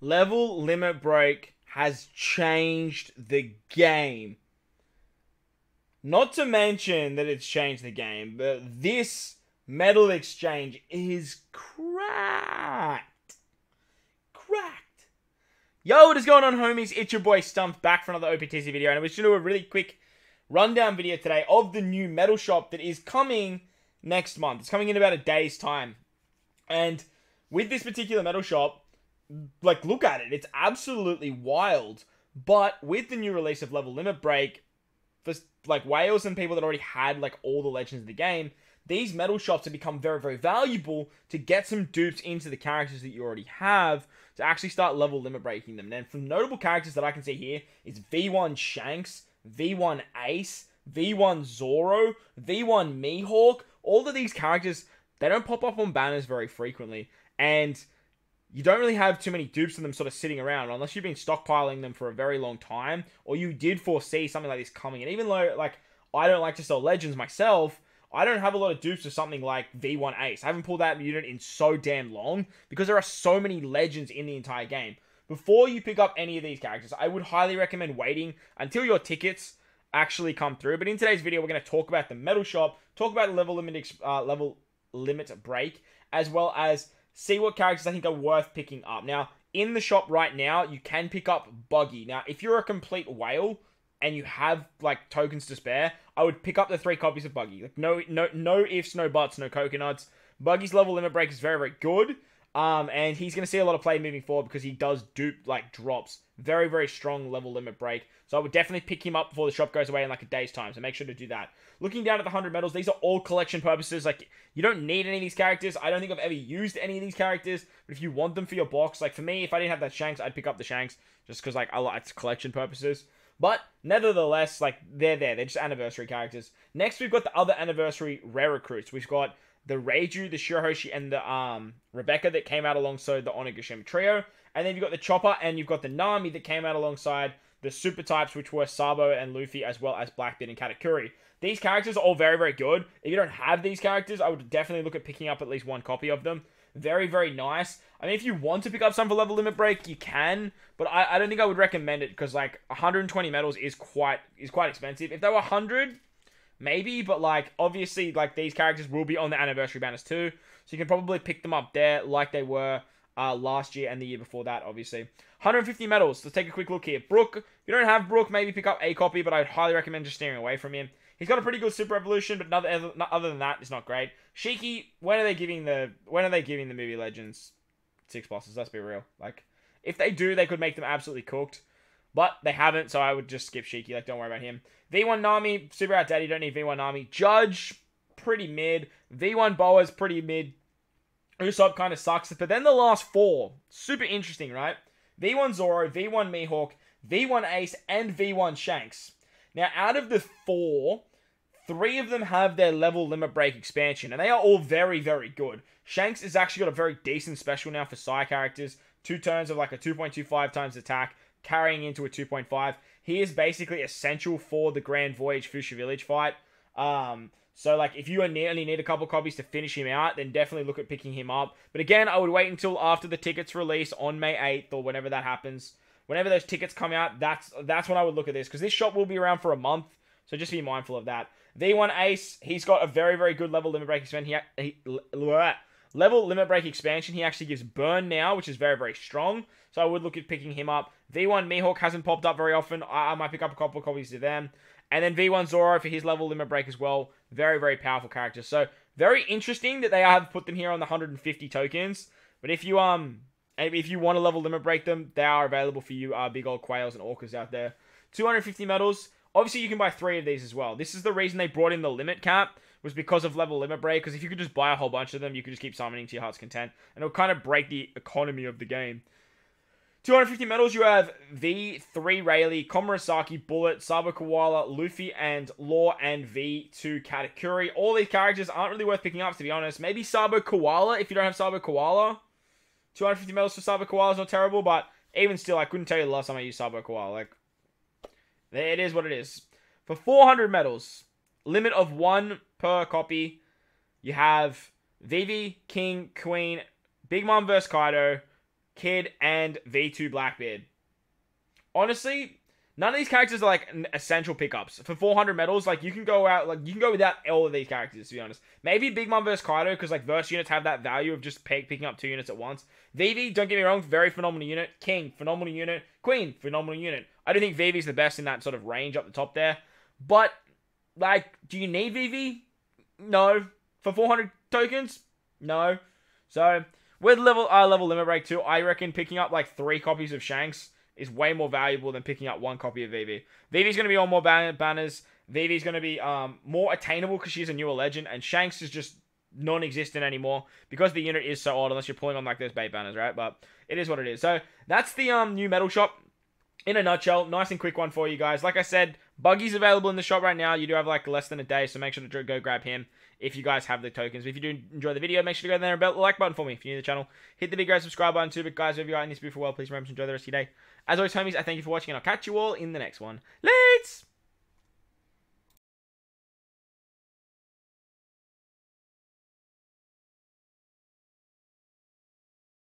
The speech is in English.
Level Limit Break has changed the game. Not to mention that it's changed the game, but this metal exchange is cracked. Yo, what is going on, homies? It's your boy Stump back for another OPTC video, and we're just going to do a really quick rundown video today of the new metal shop that is coming next month. It's coming in about a day's time. And with this particular metal shop, like, look at it. It's absolutely wild. But with the new release of Level Limit Break, for, like, whales and people that already had, like, all the legends of the game, these metal shops have become very, very valuable to get some dupes into the characters that you already have to actually start level limit breaking them. And from notable characters that I can see here is V1 Shanks, V1 Ace, V1 Zoro, V1 Mihawk. All of these characters, they don't pop up on banners very frequently. And you don't really have too many dupes of them sort of sitting around unless you've been stockpiling them for a very long time, or you did foresee something like this coming. And even though, like, I don't like to sell legends myself, I don't have a lot of dupes of something like V1 Ace. I haven't pulled that unit in so damn long because there are so many legends in the entire game. Before you pick up any of these characters, I would highly recommend waiting until your tickets actually come through. But in today's video, we're going to talk about the metal shop, talk about level limit break, as well as see what characters I think are worth picking up. Now, in the shop right now, you can pick up Buggy. Now, if you're a complete whale and you have, like, tokens to spare, I would pick up the 3 copies of Buggy. Like, no ifs, no buts, no coconuts. Buggy's level limit break is very, very good. And he's going to see a lot of play moving forward because he does dupe, like, drops. Very, very strong level limit break. So I would definitely pick him up before the shop goes away in, like, a day's time. So make sure to do that. Looking down at the 100 medals, these are all collection purposes. Like, you don't need any of these characters. I don't think I've ever used any of these characters. But if you want them for your box, like, for me, if I didn't have that Shanks, I'd pick up the Shanks. Just because, like, I like collection purposes. But, nevertheless, like, they're there. They're just anniversary characters. Next, we've got the other anniversary rare recruits. We've got the Reiju, the Shirohoshi, and the Rebecca that came out alongside the Onigashima Trio. And then you've got the Chopper, and you've got the Nami that came out alongside the Super Types, which were Sabo and Luffy, as well as Blackbeard and Katakuri. These characters are all very, very good. If you don't have these characters, I would definitely look at picking up at least one copy of them. Very, very nice. I mean, if you want to pick up some for level limit break, you can, but I don't think I would recommend it because, like, 120 medals is quite expensive. If they were 100, maybe, but, like, obviously, like, these characters will be on the anniversary banners too, so you can probably pick them up there like they were last year and the year before that, obviously. 150 medals. Let's take a quick look here. Brook. If you don't have Brook, maybe pick up a copy, but I'd highly recommend just steering away from him. He's got a pretty good super evolution, but other than that, it's not great. Shiki, when are they giving the movie legends 6 bosses? Let's be real. Like, if they do, they could make them absolutely cooked, but they haven't. So I would just skip Shiki. Like, don't worry about him. V1 Nami, super outdated. You don't need V1 Nami. Judge, pretty mid. V1 Boaz, pretty mid. Usopp kind of sucks, but then the last 4, super interesting, right? V1 Zoro, V1 Mihawk, V1 Ace, and V1 Shanks. Now, out of the 4, 3 of them have their level limit break expansion, and they are all very, very good. Shanks has actually got a very decent special now for Psy characters. 2 turns of, like, a 2.25 times attack, carrying into a 2.5. He is basically essential for the Grand Voyage Fuchsia Village fight. So, like, if you only need a couple copies to finish him out, then definitely look at picking him up. But again, I would wait until after the tickets release on May 8th or whenever that happens. Whenever those tickets come out, that's when I would look at this, because this shop will be around for a month. So just be mindful of that. V1 Ace, he's got a very, very good level limit break expansion. Level limit break expansion. He actually gives burn now, which is very, very strong. So I would look at picking him up. V1 Mihawk hasn't popped up very often. I might pick up a couple of copies of them. And then V1 Zoro for his level limit break as well. Very, very powerful character. So very interesting that they have put them here on the 150 tokens. But if you want to level limit break them, they are available for you big old quails and orcas out there. 250 medals. Obviously, you can buy 3 of these as well. This is the reason they brought in the limit cap, was because of level limit break. Because if you could just buy a whole bunch of them, you could just keep summoning to your heart's content. And it'll kind of break the economy of the game. 250 medals, you have V3 Rayleigh, Komurasaki, Bullet, Sabo Koala, Luffy and Law, and V2 Katakuri. All these characters aren't really worth picking up, to be honest. Maybe Sabo Koala, if you don't have Sabo Koala. 250 medals for Sabo Koala is not terrible, but even still, I couldn't tell you the last time I used Sabo Koala. Like, it is what it is. For 400 medals, limit of 1 per copy, you have Vivi, King, Queen, Big Mom vs. Kaido, Kid, and V2 Blackbeard. Honestly, none of these characters are like essential pickups. For 400 medals, like you can go out, like you can go without all of these characters, to be honest. Maybe Big Mom vs. Kaido, because like verse units have that value of just picking up two units at once. Vivi, don't get me wrong, very phenomenal unit. King, phenomenal unit. Queen, phenomenal unit. I do think Vivi's the best in that sort of range up the top there. But, like, do you need Vivi? No. For 400 tokens? No. So, with level limit break 2, I reckon picking up like 3 copies of Shanks is way more valuable than picking up 1 copy of Vivi. Vivi's going to be on more banners. Vivi's going to be more attainable because she's a newer legend. And Shanks is just non-existent anymore because the unit is so old, unless you're pulling on like those bait banners, right? But it is what it is. So, that's the new medal shop. In a nutshell, nice and quick one for you guys. Like I said, Buggy's available in the shop right now. You do have like less than a day, so make sure to go grab him if you guys have the tokens. But if you do enjoy the video, make sure to go there and bell the like button for me. If you're new to the channel, hit the big red subscribe button too. But guys, if you are in this beautiful world, please remember to enjoy the rest of your day. As always, homies, I thank you for watching, and I'll catch you all in the next one. Let's...